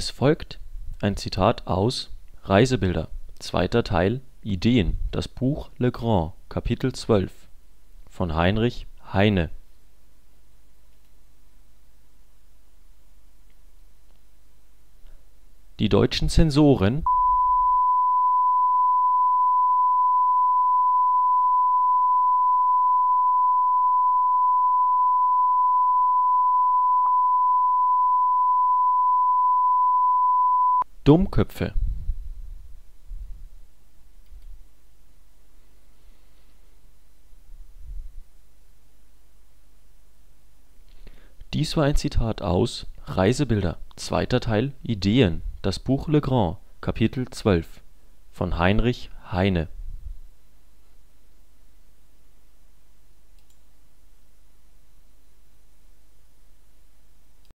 Es folgt ein Zitat aus Reisebilder, zweiter Teil, Ideen, das Buch Le Grand, Kapitel 12 von Heinrich Heine. Die deutschen Censoren Dummköpfe. Dies war ein Zitat aus Reisebilder, zweiter Teil, Ideen, das Buch Le Grand, Kapitel 12 von Heinrich Heine.